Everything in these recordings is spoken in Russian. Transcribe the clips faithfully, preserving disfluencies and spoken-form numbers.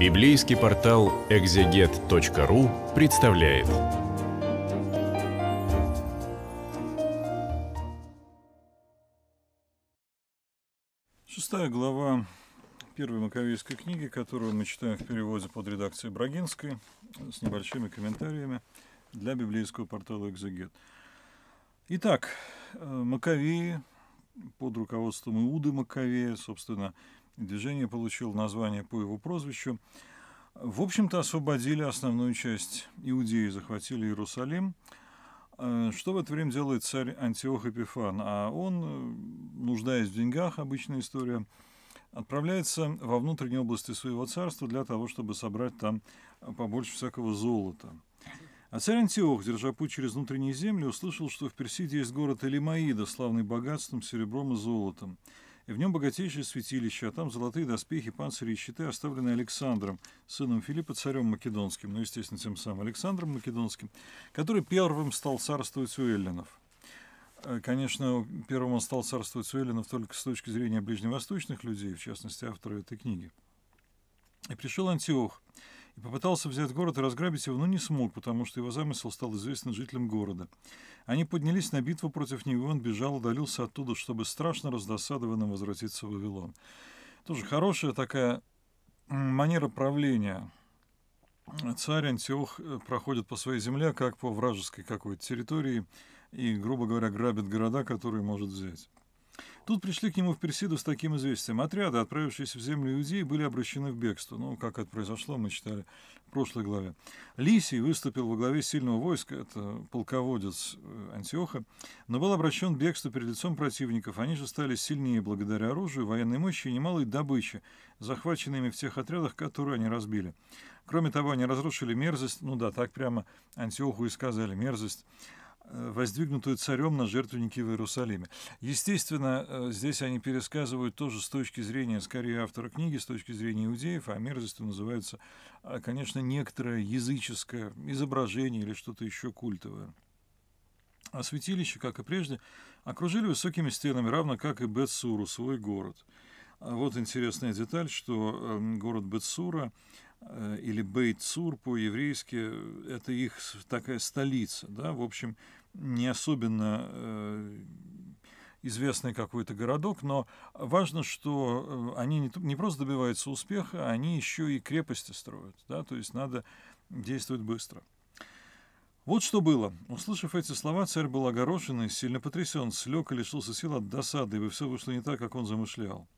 Библейский портал экзегет точка ру представляет. Шестая глава первой Маккавейской книги, которую мы читаем в переводе под редакцией Брагинской, с небольшими комментариями для библейского портала «Экзегет». Итак, Маккавеи под руководством Иуды Маккавея, собственно, движение получило название по его прозвищу, в общем-то, освободили основную часть Иудеи, захватили Иерусалим. Что в это время делает царь Антиох Эпифан? А он, нуждаясь в деньгах, обычная история, отправляется во внутренние области своего царства для того, чтобы собрать там побольше всякого золота. А царь Антиох, держа путь через внутренние земли, услышал, что в Персиде есть город Элимаида, славный богатством, серебром и золотом. И в нем богатейшее святилище, а там золотые доспехи, панцири и щиты, оставленные Александром, сыном Филиппа, царем Македонским, ну, естественно, тем самым Александром Македонским, который первым стал царствовать у эллинов. Конечно, первым он стал царствовать у эллинов только с точки зрения ближневосточных людей, в частности, автора этой книги. И пришел Антиох, и попытался взять город и разграбить его, но не смог, потому что его замысел стал известен жителям города. Они поднялись на битву против него, он бежал, удалился оттуда, чтобы страшно раздосадованным возвратиться в Вавилон. Тоже хорошая такая манера правления. Царь Антиох проходит по своей земле, как по вражеской какой-то территории, и, грубо говоря, грабит города, которые может взять. Тут пришли к нему в Персиду с таким известием. Отряды, отправившиеся в землю Иудеи, были обращены в бегство. Ну, как это произошло, мы читали в прошлой главе. Лисий выступил во главе сильного войска, это полководец Антиоха, но был обращен в бегство перед лицом противников. Они же стали сильнее благодаря оружию, военной мощи и немалой добыче, захваченными в тех отрядах, которые они разбили. Кроме того, они разрушили мерзость, ну да, так прямо Антиоху и сказали, мерзость, воздвигнутую царем на жертвенники в Иерусалиме. Естественно, здесь они пересказывают тоже с точки зрения, скорее, автора книги, с точки зрения иудеев, а мерзостью называется, конечно, некоторое языческое изображение или что-то еще культовое. А святилище, как и прежде, окружили высокими стенами, равно как и Бет-Цуру, свой город. Вот интересная деталь, что город Бет-Цура, или Бет-Цур по-еврейски, это их такая столица, да, в общем, не особенно э, известный какой-то городок, но важно, что они не, не просто добиваются успеха, они еще и крепости строят, да, то есть надо действовать быстро. Вот что было. Услышав эти слова, царь был огорошен и сильно потрясен, слег и лишился сил от досады, ибо все вышло не так, как он замышлял.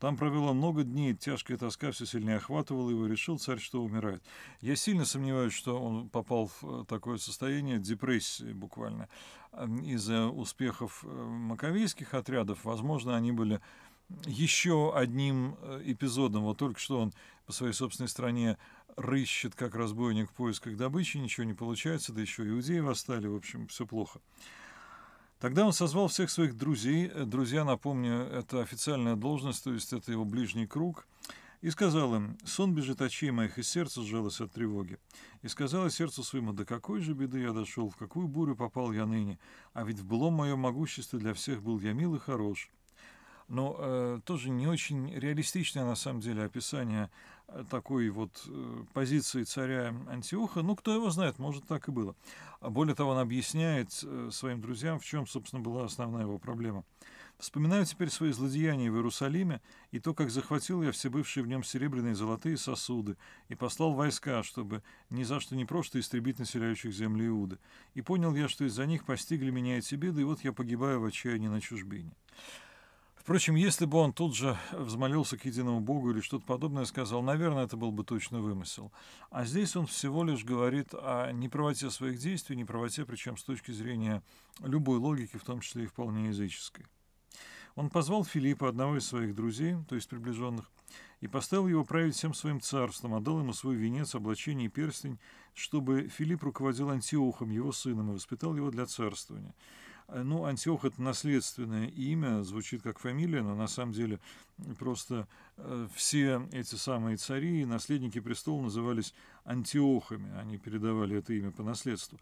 Там провела много дней, тяжкая тоска все сильнее охватывала его, решил царь, что умирает. Я сильно сомневаюсь, что он попал в такое состояние депрессии буквально из-за успехов маккавейских отрядов. Возможно, они были еще одним эпизодом. Вот только что он по своей собственной стране рыщет, как разбойник в поисках добычи, ничего не получается, да еще иудеи восстали, в общем, все плохо. Тогда он созвал всех своих друзей, друзья, напомню, это официальная должность, то есть это его ближний круг, и сказал им: «Сон бежит очей моих, и сердце сжалось от тревоги. И сказала сердцу своему: да какой же беды я дошел, в какую бурю попал я ныне, а ведь в былом моем могуществе для всех был я мил и хорош». Но э, тоже не очень реалистичное, на самом деле, описание такой вот э, позиции царя Антиоха. Ну, кто его знает, может, так и было. Более того, он объясняет э, своим друзьям, в чем, собственно, была основная его проблема. «Вспоминаю теперь свои злодеяния в Иерусалиме и то, как захватил я все бывшие в нем серебряные и золотые сосуды и послал войска, чтобы ни за что не просто истребить населяющих земли Иуды. И понял я, что из-за них постигли меня эти беды, и вот я погибаю в отчаянии на чужбине». Впрочем, если бы он тут же взмолился к единому Богу или что-то подобное сказал, наверное, это был бы точно вымысел. А здесь он всего лишь говорит о неправоте своих действий, неправоте, причем с точки зрения любой логики, в том числе и вполне языческой. Он позвал Филиппа, одного из своих друзей, то есть приближенных, и поставил его править всем своим царством, отдал ему свой венец, облачение и перстень, чтобы Филипп руководил Антиохом, его сыном, и воспитал его для царствования. Ну, Антиох — это наследственное имя, звучит как фамилия, но на самом деле просто все эти самые цари и наследники престола назывались Антиохами, они передавали это имя по наследству.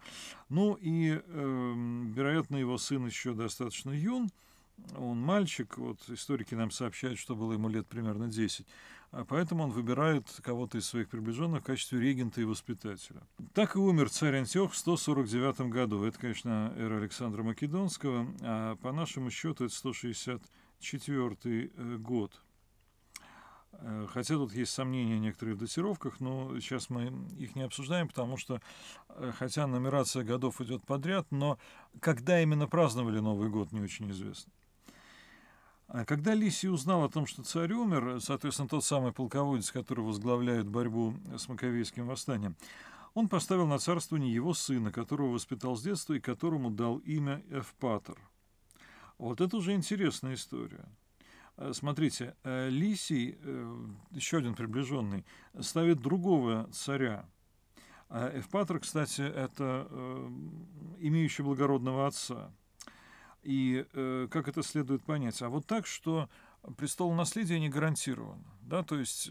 Ну и, э, вероятно, его сын еще достаточно юн, он мальчик, вот историки нам сообщают, что было ему лет примерно десять, а поэтому он выбирает кого-то из своих приближенных в качестве регента и воспитателя. Так и умер царь Антиох в сто сорок девятом году. Это, конечно, эра Александра Македонского, а по нашему счету это сто шестьдесят четвёртый год. Хотя тут есть сомнения в некоторых датировках, но сейчас мы их не обсуждаем, потому что, хотя нумерация годов идет подряд, но когда именно праздновали Новый год, не очень известно. Когда Лисий узнал о том, что царь умер, соответственно, тот самый полководец, который возглавляет борьбу с Маккавейским восстанием, он поставил на царствование его сына, которого воспитал с детства и которому дал имя Евпатор. Вот это уже интересная история. Смотрите, Лисий, еще один приближенный, ставит другого царя. Евпатор, кстати, это имеющий благородного отца. И как это следует понять? А вот так, что престол наследия не гарантирован. Да? То есть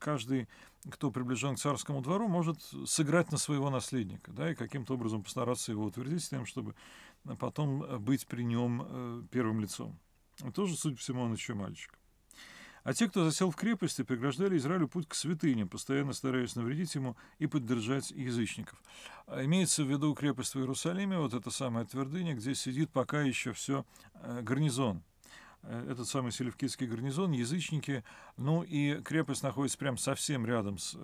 каждый, кто приближен к царскому двору, может сыграть на своего наследника, да, и каким-то образом постараться его утвердить тем, чтобы потом быть при нем первым лицом. Тоже, судя по всему, он еще мальчик. А те, кто засел в крепости, преграждали Израилю путь к святыне, постоянно стараясь навредить ему и поддержать язычников. Имеется в виду крепость в Иерусалиме, вот эта самая твердыня, где сидит пока еще все гарнизон. Этот самый селевкидский гарнизон, язычники. Ну и крепость находится прям совсем рядом с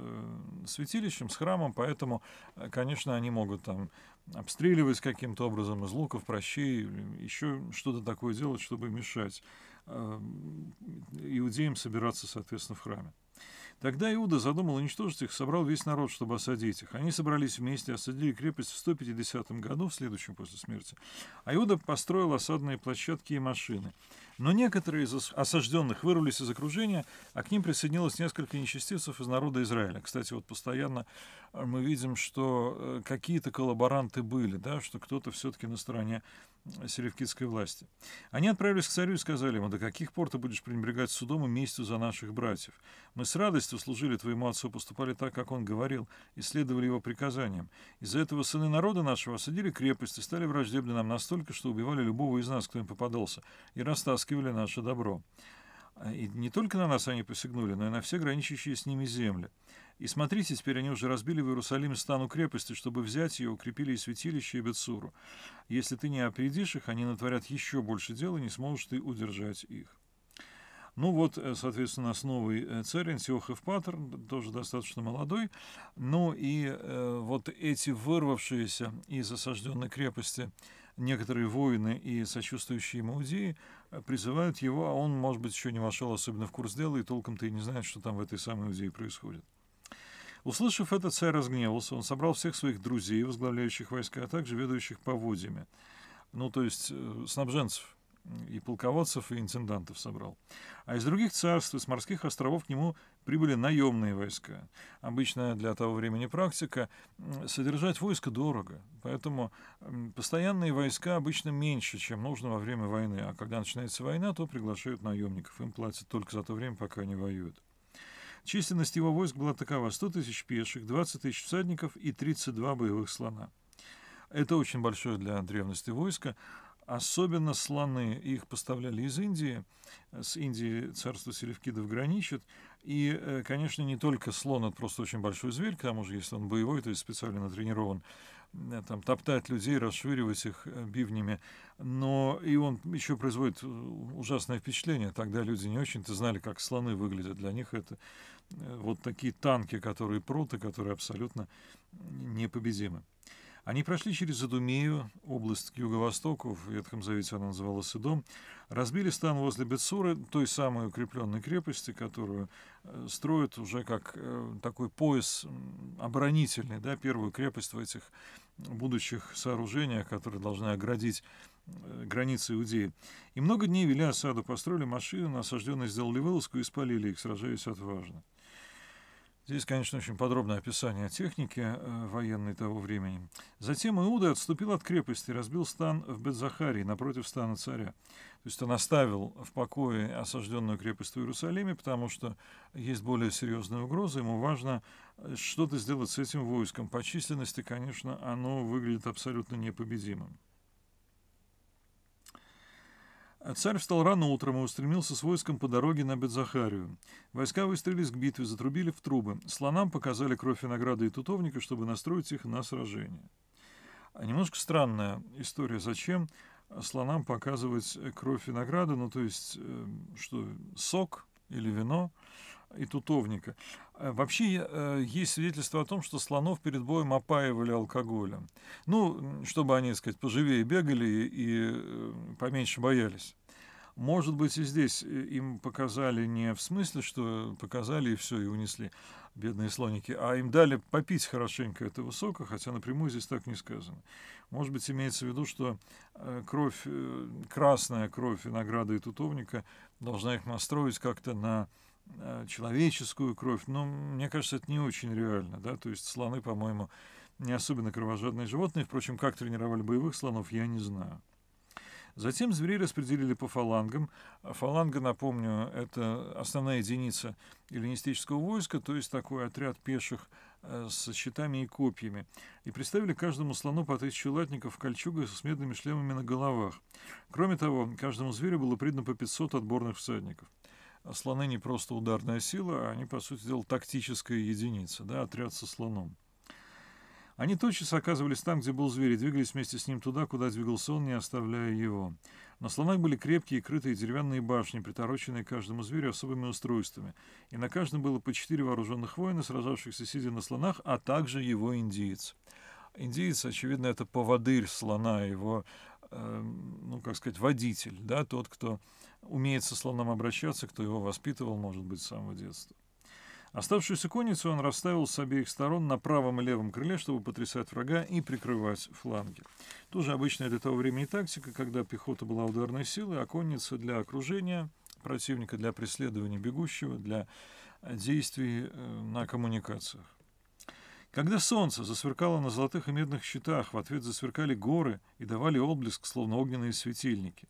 святилищем, с храмом, поэтому, конечно, они могут там обстреливать каким-то образом из луков, прощей, еще что-то такое делать, чтобы мешать иудеям собираться, соответственно, в храме. Тогда Иуда задумал уничтожить их, собрал весь народ, чтобы осадить их. Они собрались вместе, осадили крепость в сто пятидесятом году, в следующем после смерти. А Иуда построил осадные площадки и машины. Но некоторые из осажденных вырвались из окружения, а к ним присоединилось несколько нечестивцев из народа Израиля. Кстати, вот постоянно мы видим, что какие-то коллаборанты были, да, что кто-то все-таки на стороне селевкидской власти. Они отправились к царю и сказали ему: «До каких пор ты будешь пренебрегать судом и местью за наших братьев? Мы с радостью служили твоему отцу, поступали так, как он говорил, и следовали его приказаниям. Из-за этого сыны народа нашего осадили крепость и стали враждебны нам настолько, что убивали любого из нас, кто им попадался, и растаскивали наше добро. И не только на нас они посягнули, но и на все граничащие с ними земли. И смотрите, теперь они уже разбили в Иерусалиме стану крепости, чтобы взять ее, укрепили и святилище, и Бет-Цуру. Если ты не опередишь их, они натворят еще больше дел, и не сможешь ты удержать их». Ну вот, соответственно, основой царь Антиох Эпифан, тоже достаточно молодой. Ну и э, вот эти вырвавшиеся из осажденной крепости некоторые воины и сочувствующие ему иудеи призывают его, а он, может быть, еще не вошел особенно в курс дела и толком-то и не знает, что там в этой самой Иудее происходит. Услышав это, царь разгневался, он собрал всех своих друзей, возглавляющих войска, а также ведущих поводьями, ну то есть э, снабженцев, и полководцев, и интендантов собрал. А из других царств, из морских островов к нему прибыли наемные войска. Обычная для того времени практика — содержать войско дорого, поэтому постоянные войска обычно меньше, чем нужно во время войны, а когда начинается война, то приглашают наемников, им платят только за то время, пока они воюют. Численность его войск была такова: сто тысяч пеших, двадцать тысяч всадников и тридцать два боевых слона. Это очень большое для древности войско. Особенно слоны их поставляли из Индии, с Индией царство селевкидов граничит, и, конечно, не только слон, это просто очень большой зверь, к тому же, если он боевой, то есть специально натренирован там топтать людей, расшвыривать их бивнями, но и он еще производит ужасное впечатление, тогда люди не очень-то знали, как слоны выглядят, для них это вот такие танки, которые прут, и которые абсолютно непобедимы. Они прошли через Идумею, область к юго-востоку, в Ветхом Завете она называлась Идом, разбили стан возле Бет-Цуры, той самой укрепленной крепости, которую строят уже как такой пояс оборонительный, да, первую крепость в этих будущих сооружениях, которые должны оградить границы Иудеи. И много дней вели осаду, построили машины, осажденные сделали вылазку и спалили их, сражаясь отважно. Здесь, конечно, очень подробное описание техники э, военной того времени. Затем Иуда отступил от крепости, разбил стан в Бет-Захарии, напротив стана царя. То есть он оставил в покое осажденную крепость в Иерусалиме, потому что есть более серьезная угроза, ему важно что-то сделать с этим войском. По численности, конечно, оно выглядит абсолютно непобедимым. Царь встал рано утром и устремился с войском по дороге на Бет-Захарию. Войска выстрелились к битве, затрубили в трубы. Слонам показали кровь винограда и тутовника, чтобы настроить их на сражение. Немножко странная история. Зачем слонам показывать кровь винограда, ну то есть, что сок или вино, и тутовника? Вообще есть свидетельство о том, что слонов перед боем опаивали алкоголем. Ну, чтобы они, так сказать, поживее бегали и поменьше боялись. Может быть, и здесь им показали не в смысле, что показали и все, и унесли, бедные слоники, а им дали попить хорошенько этого сока, хотя напрямую здесь так не сказано. Может быть, имеется в виду, что кровь, красная кровь винограда и тутовника должна их настроить как-то на человеческую кровь, но мне кажется, это не очень реально, да, то есть слоны, по-моему, не особенно кровожадные животные, впрочем, как тренировали боевых слонов, я не знаю. Затем зверей распределили по фалангам. Фаланга, напомню, это основная единица эллинистического войска, то есть такой отряд пеших с щитами и копьями. И представили каждому слону по тысяче латников в кольчугах с медными шлемами на головах. Кроме того, каждому зверю было придано по пятьсот отборных всадников. Слоны не просто ударная сила, а они, по сути дела, тактическая единица, да, отряд со слоном. Они тотчас оказывались там, где был зверь, и двигались вместе с ним туда, куда двигался он, не оставляя его. На слонах были крепкие и крытые деревянные башни, притороченные каждому зверю особыми устройствами, и на каждом было по четыре вооруженных воина, сражавшихся сидя на слонах, а также его индиец. Индиец, очевидно, это поводырь слона, его, ну, как сказать, водитель, да, тот, кто умеет со слоном обращаться, кто его воспитывал, может быть, с самого детства. Оставшуюся конницу он расставил с обеих сторон на правом и левом крыле, чтобы потрясать врага и прикрывать фланги. Тоже обычная для того времени тактика, когда пехота была ударной силой, а конница для окружения противника, для преследования бегущего, для действий на коммуникациях. Когда солнце засверкало на золотых и медных щитах, в ответ засверкали горы и давали отблеск, словно огненные светильники.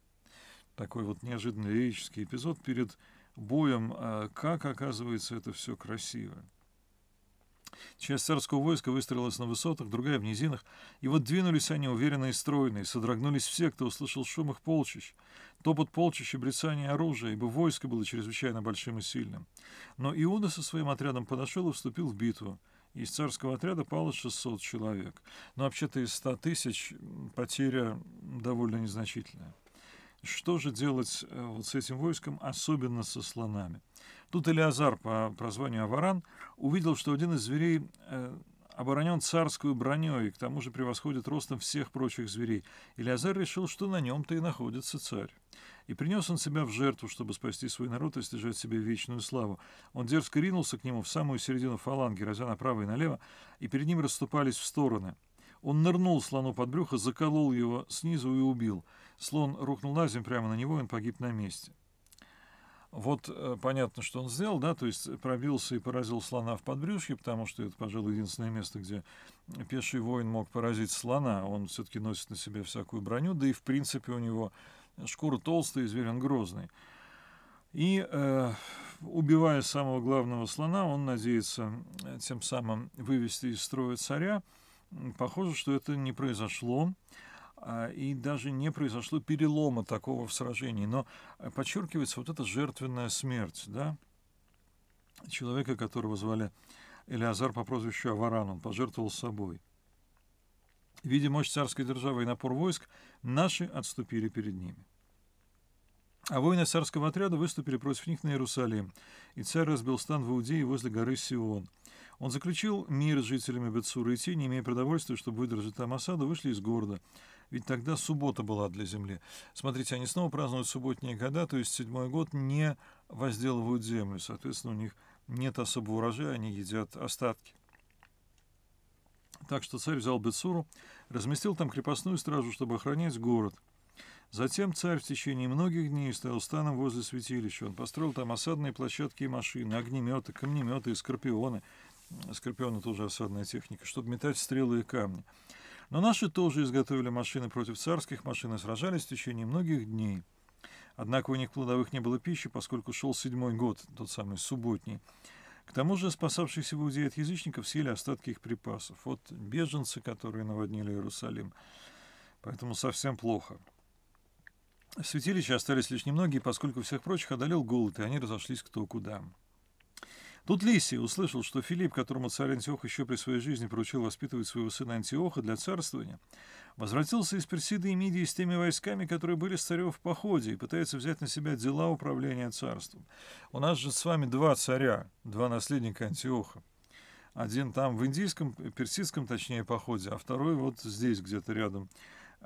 Такой вот неожиданный лирический эпизод перед боем, как, оказывается, это все красиво. Часть царского войска выстроилась на высотах, другая — в низинах, и вот двинулись они уверенно и стройно, и содрогнулись все, кто услышал шум их полчищ, топот полчищ и бряцание оружия, ибо войско было чрезвычайно большим и сильным. Но Иуда со своим отрядом подошел и вступил в битву. Из царского отряда пало шестьсот человек. Но вообще-то из ста тысяч потеря довольно незначительная. Что же делать вот с этим войском, особенно со слонами? Тут Элеазар по прозванию Аваран увидел, что один из зверей оборонен царскую броней и к тому же превосходит ростом всех прочих зверей. Элеазар решил, что на нем-то и находится царь. И принес он себя в жертву, чтобы спасти свой народ и стяжать себе вечную славу. Он дерзко ринулся к нему в самую середину фаланги, разя направо и налево, и перед ним расступались в стороны. Он нырнул слону под брюхо, заколол его снизу и убил. Слон рухнул на землю прямо на него, и он погиб на месте. Вот понятно, что он сделал, да, то есть пробился и поразил слона в подбрюшье, потому что это, пожалуй, единственное место, где пеший воин мог поразить слона. Он все-таки носит на себе всякую броню, да и в принципе у него шкура толстая, и зверь он грозный. И э, убивая самого главного слона, он надеется тем самым вывести из строя царя. Похоже, что это не произошло. И даже не произошло перелома такого в сражении. Но подчеркивается вот эта жертвенная смерть, да? Человека, которого звали Элеазар по прозвищу Аваран, он пожертвовал собой. Видя мощь царской державы и напор войск, наши отступили перед ними. А воины царского отряда выступили против них на Иерусалим, и царь разбил стан в Иудее возле горы Сион. Он заключил мир с жителями Бет-Цура, и те, не имея продовольствия, чтобы выдержать там осаду, вышли из города. Ведь тогда суббота была для земли. Смотрите, они снова празднуют субботние года, то есть седьмой год не возделывают землю. Соответственно, у них нет особого урожая, они едят остатки. Так что царь взял Бет-Цуру, разместил там крепостную стражу, чтобы охранять город. Затем царь в течение многих дней стоял станом возле святилища. Он построил там осадные площадки и машины, огнеметы, камнеметы и скорпионы. Скорпион — это уже осадная техника, чтобы метать стрелы и камни. Но наши тоже изготовили машины против царских машин и сражались в течение многих дней. Однако у них плодовых не было пищи, поскольку шел седьмой год, тот самый субботний. К тому же спасавшиеся в Иудее от язычников съели остатки их припасов. Вот беженцы, которые наводнили Иерусалим. Поэтому совсем плохо. В святилище остались лишь немногие, поскольку всех прочих одолел голод, и они разошлись кто куда. Тут Лисий услышал, что Филипп, которому царь Антиох еще при своей жизни поручил воспитывать своего сына Антиоха для царствования, возвратился из Персиды и Мидии с теми войсками, которые были с царем в походе, и пытается взять на себя дела управления царством. У нас же с вами два царя, два наследника Антиоха. Один там в индийском, персидском, точнее, походе, а второй вот здесь, где-то рядом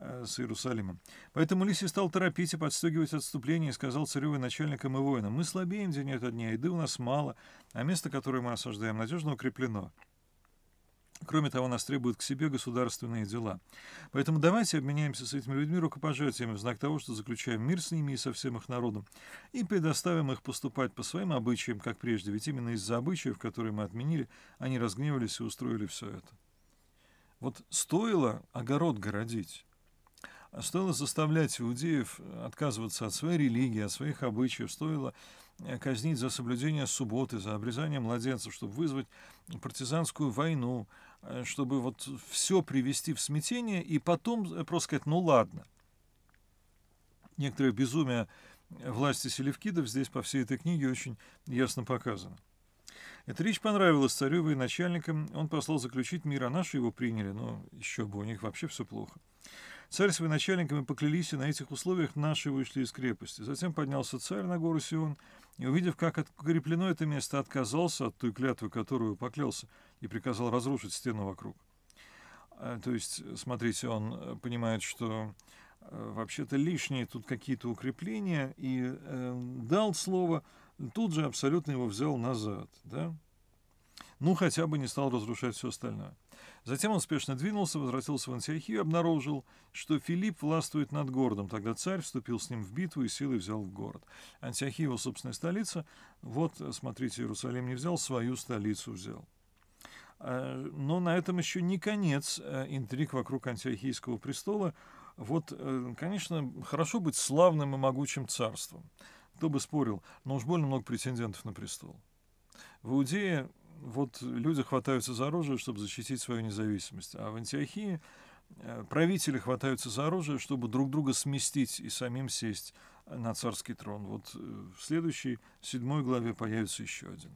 с Иерусалимом. Поэтому Лисий стал торопить и подстегивать отступление и сказал царю и начальникам и воинам: «Мы слабеем день ото дня, еды у нас мало, а место, которое мы осаждаем, надежно укреплено. Кроме того, нас требуют к себе государственные дела. Поэтому давайте обменяемся с этими людьми рукопожатиями в знак того, что заключаем мир с ними и со всем их народом, и предоставим их поступать по своим обычаям, как прежде, ведь именно из-за обычаев, которые мы отменили, они разгневались и устроили все это». Вот стоило огород городить, стоило заставлять иудеев отказываться от своей религии, от своих обычаев, стоило казнить за соблюдение субботы, за обрезание младенцев, чтобы вызвать партизанскую войну, чтобы вот все привести в смятение и потом просто сказать: ну ладно. Некоторое безумие власти селевкидов здесь по всей этой книге очень ясно показано. Эта речь понравилась царю и военачальникам, он послал заключить мир, а наши его приняли, но еще бы, у них вообще все плохо. Царь с военачальниками поклялись, и на этих условиях наши вышли из крепости. Затем поднялся царь на гору Сион, и, увидев, как укреплено это место, отказался от той клятвы, которую поклялся, и приказал разрушить стену вокруг. То есть, смотрите, он понимает, что вообще-то лишние тут какие-то укрепления, и э, дал слово, тут же абсолютно его взял назад, да? Ну, хотя бы не стал разрушать все остальное. Затем он спешно двинулся, возвратился в Антиохию и обнаружил, что Филипп властвует над городом. Тогда царь вступил с ним в битву и силой взял город. Антиохия — его собственная столица. Вот, смотрите, Иерусалим не взял, свою столицу взял. Но на этом еще не конец интриг вокруг антиохийского престола. Вот, конечно, хорошо быть славным и могучим царством. Кто бы спорил, но уж больно много претендентов на престол. В Иудее вот люди хватаются за оружие, чтобы защитить свою независимость. А в Антиохии правители хватаются за оружие, чтобы друг друга сместить и самим сесть на царский трон. Вот в следующей, седьмой главе появится еще один.